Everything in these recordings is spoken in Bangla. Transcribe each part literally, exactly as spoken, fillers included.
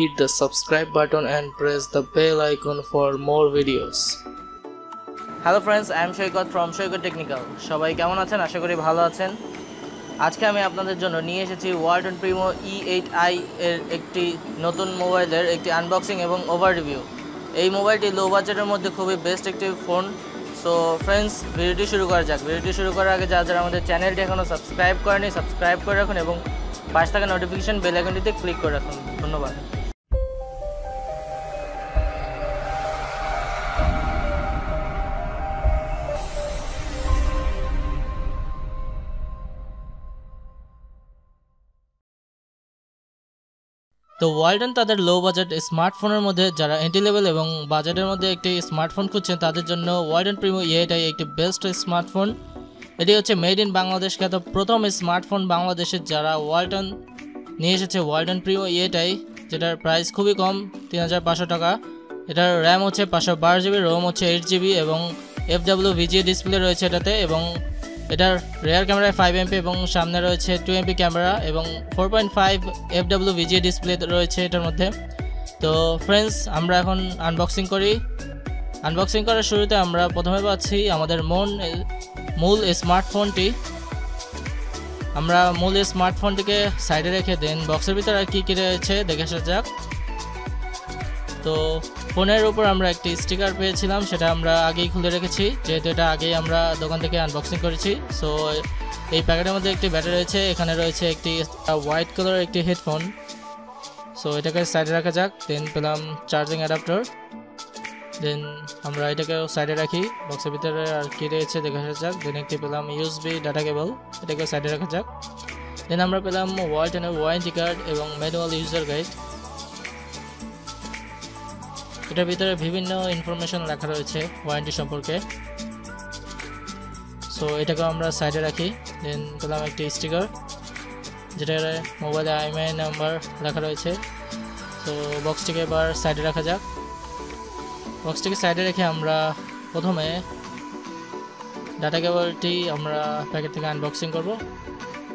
hit the subscribe button and press the bell icon for more videos. Hello friends, I am Saiket from Saiket Technical. সবাই কেমন আছেন? আশা করি ভালো আছেন। আজকে আমি আপনাদের জন্য নিয়ে এসেছি Walton Primo E eight i এর একটি নতুন মোবাইলের একটি আনবক্সিং এবং ওভার রিভিউ। এই মোবাইলটি লো বাজেটের মধ্যে খুবই বেস্ট একটি ফোন। সো ফ্রেন্ডস, ভিডিওটি শুরু করা যাক। ভিডিওটি শুরু করার আগে যারা যারা আমাদের চ্যানেলটি এখনও সাবস্ক্রাইব করেনি, সাবস্ক্রাইব করে রাখুন এবং পাশে থাকা নোটিফিকেশন বেল আইকনটিতে ক্লিক করে রাখুন। ধন্যবাদ। তো ওয়ালটন তাদের লো বাজেট স্মার্টফোনের মধ্যে যারা এন্ট্রি লেভেল এবং বাজেটের মধ্যে একটি স্মার্টফোন খুঁজছেন তাদের জন্য Walton Primo E eight i একটি বেস্ট স্মার্টফোন। এটি হচ্ছে মেড ইন বাংলাদেশ খ্যাত প্রথম স্মার্টফোন বাংলাদেশে যারা ওয়ালটন নিয়ে এসেছে Walton Primo E eight i, যেটার প্রাইস খুবই কম, তিন হাজার পাঁচশো টাকা। এটার র্যাম হচ্ছে পাঁচশো বারো জিবি, রোম হচ্ছে এইট জিবি এবং F W V G A display রয়েছে এটাতে, এবং এটার রেয়ার ক্যামেরায় ফাইভ এমপি এবং সামনে রয়েছে টু এমপি ক্যামেরা এবং four point five F W VGA display রয়েছে এটার মধ্যে। তো ফ্রেন্ডস, আমরা এখন আনবক্সিং করি। আনবক্সিং করার শুরুতে আমরা প্রথমে পাচ্ছি আমাদের মন মূল স্মার্টফোনটি। আমরা মূল স্মার্টফোনটিকে সাইডে রেখে দেন বক্সের ভিতরে আর কী কী রয়েছে দেখে আসা যাক। তো ফোনের উপর আমরা একটি স্টিকার পেয়েছিলাম, সেটা আমরা আগেই খুলে রেখেছি যেহেতু এটা আগেই আমরা দোকান থেকে আনবক্সিং করেছি। সো এই প্যাকেটের মধ্যে একটি ব্যাটারি রয়েছে, এখানে রয়েছে একটি হোয়াইট কালারের একটি হেডফোন। সো এটাকে সাইডে রাখা যাক। দেন পেলাম চার্জিং অ্যাডাপ্টার, দেন আমরা এটাকেও সাইডে রাখি। বক্সের ভিতরে আর কী রয়েছে দেখে আসা যাক। দেন একটি পেলাম ইউএসবি ডাটা কেবল, এটাকেও সাইডে রাখা যাক। দেন আমরা পেলাম ওয়ালটনের ওয়ারেন্টি কার্ড এবং ম্যানুয়াল ইউজার গাইড। এটার ভিতরে বিভিন্ন ইনফরমেশন লেখা রয়েছে ওয়ারেন্টি সম্পর্কে, সো এটাকে আমরা সাইডে রাখি। দেন পেলাম একটি স্টিকার যেটা মোবাইলে আইএমআই নাম্বার লেখা রয়েছে। সো বক্সটিকে এবার সাইডে রাখা যাক। বক্সটিকে সাইডে রেখে আমরা প্রথমে ডাটা কেবলটি আমরা প্যাকেট থেকে আনবক্সিং করব।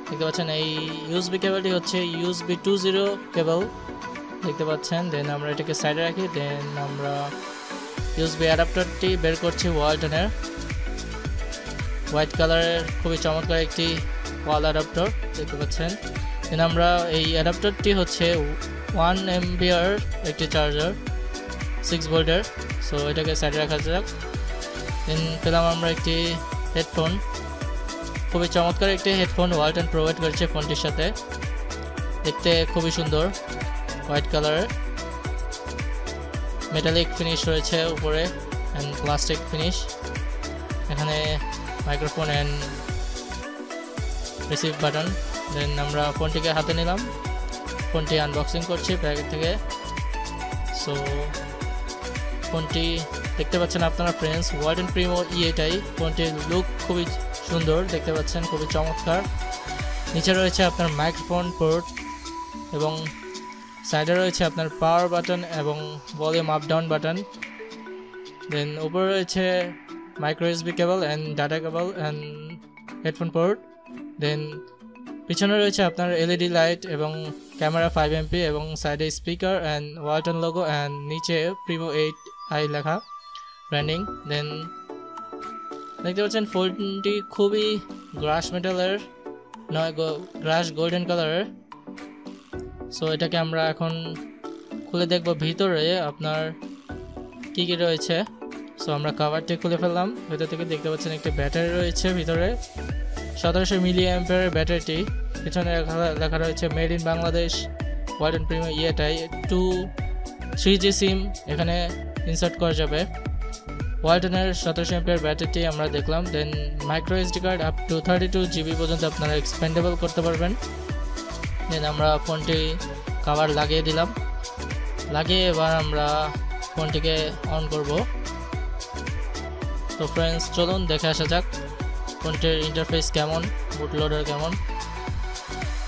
দেখতে পাচ্ছেন এই ইউএসবি কেবলটি হচ্ছে ইউএসবি টু জিরো কেবল দেখতে পাচ্ছেন। দেন আমরা এটাকে সাইডে রাখি। দেন আমরা ইউএসবি অ্যাডাপ্টারটি বের করছি ওয়ালটনের, হোয়াইট কালারের খুবই চমৎকার একটি ওয়াল অ্যাডাপ্টার দেখতে পাচ্ছেন। দেন আমরা এই অ্যাডাপ্টারটি হচ্ছে ওয়ান এমপিআর একটি চার্জার সিক্স ভোল্টের, সো এটাকে সাইডে রাখা যাক। দেন পেলাম আমরা একটি হেডফোন, খুবই চমৎকার একটি হেডফোন ওয়ালটন প্রোভাইড করেছে ফোনটির সাথে, দেখতে খুবই সুন্দর, হোয়াইট কালারের, মেটালিক ফিনিশ রয়েছে উপরে অ্যান্ড প্লাস্টিক ফিনিশ। এখানে microphone and receive button. Then আমরা ফোনটিকে হাতে নিলাম, ফোনটি আনবক্সিং করছি প্যাকেট থেকে। সো ফোনটি দেখতে পাচ্ছেন আপনারা friends, Walton Primo E eight i। ফোনটির লুক খুবই সুন্দর দেখতে পাচ্ছেন, খুবই চমৎকার। নিচে রয়েছে আপনার মাইক্রোফোন পোর্ট এবং সাইডে রয়েছে আপনার পাওয়ার বাটন এবং volume up down button. Then উপরে রয়েছে micro USB cable and data cable and headphone port. Then পিছনে রয়েছে আপনার এলইডি লাইট এবং ক্যামেরা ফাইভ এমপি এবং সাইডে speaker and Walton logo and নিচে প্রিমো এইট i লেখা ব্র্যান্ডিং। দেন দেখতে পাচ্ছেন ফোনটি খুবই গ্রাস মেটালের নয়, গ্রাস গোল্ডেন কালারের। সো এটাকে আমরা এখন খুলে দেখব ভিতরে আপনার কী কী রয়েছে। সো আমরা কাভারটি খুলে ফেললাম, ভেতর থেকে দেখতে পাচ্ছেন একটি ব্যাটারি রয়েছে ভিতরে, সতেরোশো মিলি অ্যাম্পিয়ারের ব্যাটারিটি। পিছনে লেখা রয়েছে made in Bangladesh Walton Primo E eight i two three G SIM এখানে ইনসার্ট করা যাবে। ওয়ালটনের সতেরোশো অ্যাম্পিয়ার ব্যাটারিটি আমরা দেখলাম। Then micro SD card up to thirty two GB পর্যন্ত আপনারা এক্সপেন্ডেবল করতে পারবেন। দেন আমরা ফোনটি কভার লাগিয়ে দিলাম, লাগিয়ে এবার আমরা ফোনটিকে অন করব। তো ফ্রেন্ডস, চলুন দেখে আসা যাক ফোনটির ইন্টারফেস কেমন, বুটলোডার কেমন।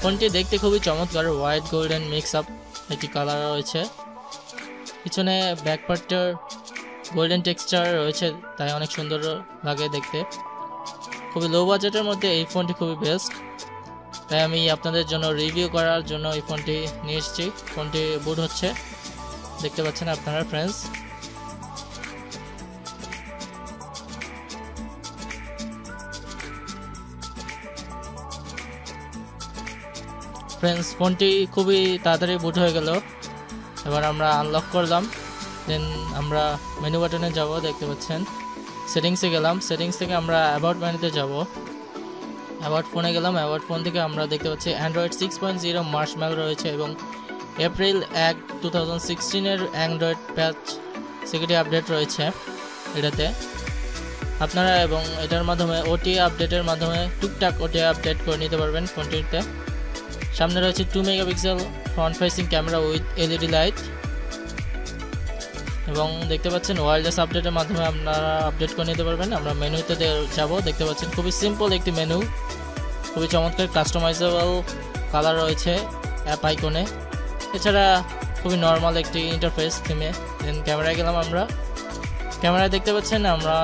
ফোনটি দেখতে খুবই চমৎকার, হোয়াইট গোল্ডেন মিক্স আপ একটি কালার রয়েছে। পিছনে ব্যাকপার্টটার গোল্ডেন টেক্সচার রয়েছে, তাই অনেক সুন্দর লাগে দেখতে। খুবই লো বাজেটের মধ্যে এই ফোনটি খুবই বেস্ট। তাই আমি আপনাদের জন্য রিভিউ করার জন্য এই ফোনটি নিয়ে এসেছি। ফোনটি বুট হচ্ছে, দেখতে পাচ্ছেন আপনারা ফ্রেন্ডস। ফ্রেন্ডস ফোনটি খুবই তাড়াতাড়ি বুট হয়ে গেল। এবার আমরা আনলক করলাম, দেন আমরা মেনু বাটনে যাব, দেখতে পাচ্ছেন সেটিংসে গেলাম। সেটিংস থেকে আমরা অ্যাবাউট মেনুতে যাব, অ্যাবাউট ফোনে গেলাম। অ্যাবাউট ফোন থেকে আমরা দেখতে পাচ্ছি Android six point zero Marshmallow রয়েছে এবং এপ্রিল এক টু থাউজেন্ড সিক্সটিনের অ্যান্ড্রয়েড প্যাচ সিকিউরিটি আপডেট রয়েছে এটাতে আপনারা, এবং এটার মাধ্যমে ওটি আপডেটের মাধ্যমে টুকটাক ওটি আপডেট করে নিতে পারবেন ফোনটিতে। সামনে রয়েছে two megapixel front facing camera with LED light, এবং দেখতে পাচ্ছেন ওয়্যারলেস আপডেটের মাধ্যমে আপনারা আপডেট করে নিতে পারবেন। আমরা মেনুতে যাব, দেখতে পাচ্ছেন খুবই সিম্পল একটি মেনু, খুবই চমৎকার কাস্টমাইজেবল কালার রয়েছে অ্যাপ আইকনে, এছাড়া খুবই নর্মাল একটি ইন্টারফেস থিমে। দেন ক্যামেরায় গেলাম আমরা, ক্যামেরায় দেখতে পাচ্ছেন আমরা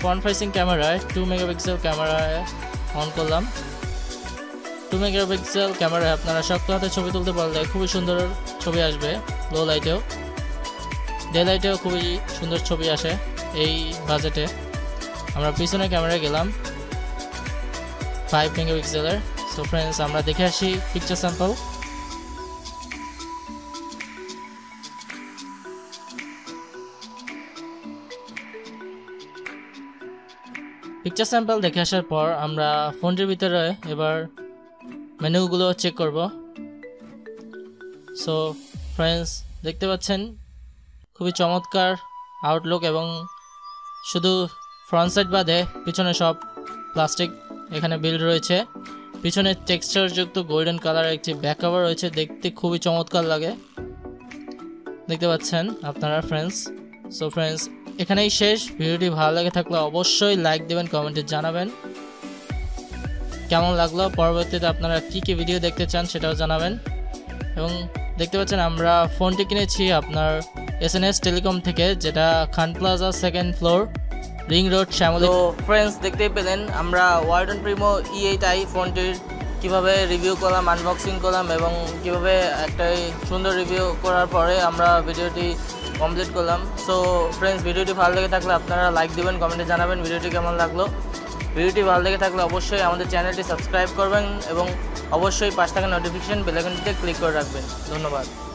ফ্রন্ট ফেসিং ক্যামেরায় টু মেগাপিক্সেল ক্যামেরায় অন করলাম। টু মেগাপিক্সেল ক্যামেরায় আপনারা শক্ত হাতে ছবি তুলতে পারলে খুবই সুন্দর ছবি আসবে, লো লাইটেও ডে লাইটেও খুবই সুন্দর ছবি আসে এই বাজেটে। আমরা পিছনে ক্যামেরায় গেলাম ফাইভ মেগাপিক্সেলের। সো ফ্রেন্ডস আমরা দেখে আসি পিকচার স্যাম্পল। পিকচার স্যাম্পল দেখে আসার পর আমরা ফোনটির ভিতরে এবার মেনুগুলো চেক করব। সো ফ্রেন্ডস দেখতে পাচ্ছেন খুবই চমৎকার আউটলুক, এবং শুধু ফ্রন্ট সাইড বাদে পিছনে সব প্লাস্টিক এখানে বিল্ড রয়েছে। পিছনে টেক্সচারযুক্ত গোল্ডেন কালার একটি ব্যাক কভার রয়েছে, দেখতে খুবই চমৎকার লাগে, দেখতে পাচ্ছেন আপনারা ফ্রেন্ডস। সো ফ্রেন্ডস এখানেই শেষ। ভিডিওটি ভালো লাগে থাকলে অবশ্যই লাইক দেবেন, কমেন্টে জানাবেন কেমন লাগলো, পরবর্তীতে আপনারা কী কী ভিডিও দেখতে চান সেটাও জানাবেন। এবং দেখতে পাচ্ছেন আমরা ফোনটি কিনেছি আপনার এসএনএস টেলিকম থেকে, যেটা Khan plaza second floor ring road Shyamoli. তো ফ্রেন্ডস দেখতেই পেলেন আমরা Walton Primo E eight I ফোনটির কীভাবে রিভিউ করলাম, আনবক্সিং করলাম, এবং কীভাবে একটা সুন্দর রিভিউ করার পরে আমরা ভিডিওটি কমপ্লিট করলাম। সো ফ্রেন্ডস ভিডিওটি ভালো লেগে থাকলে আপনারা লাইক দেবেন, কমেন্টে জানাবেন ভিডিওটি কেমন লাগলো। ভিডিওটি ভালো লেগে থাকলে অবশ্যই আমাদের চ্যানেলটি সাবস্ক্রাইব করবেন এবং অবশ্যই পাশ থাকা নোটিফিকেশন বেল আইকনটিতে ক্লিক করে রাখবেন। ধন্যবাদ।